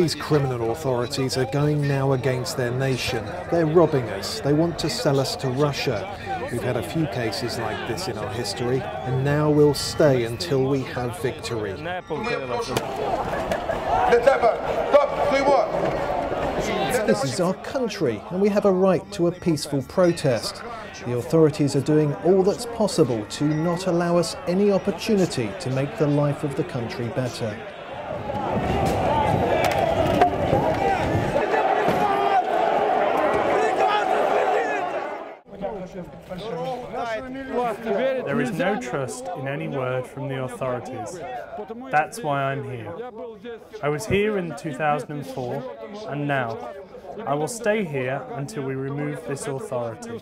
These criminal authorities are going now against their nation. They're robbing us. They want to sell us to Russia. We've had a few cases like this in our history, and now we'll stay until we have victory. This is our country, and we have a right to a peaceful protest. The authorities are doing all that's possible to not allow us any opportunity to make the life of the country better. There is no trust in any word from the authorities. That's why I'm here. I was here in 2004, and now I will stay here until we remove this authority.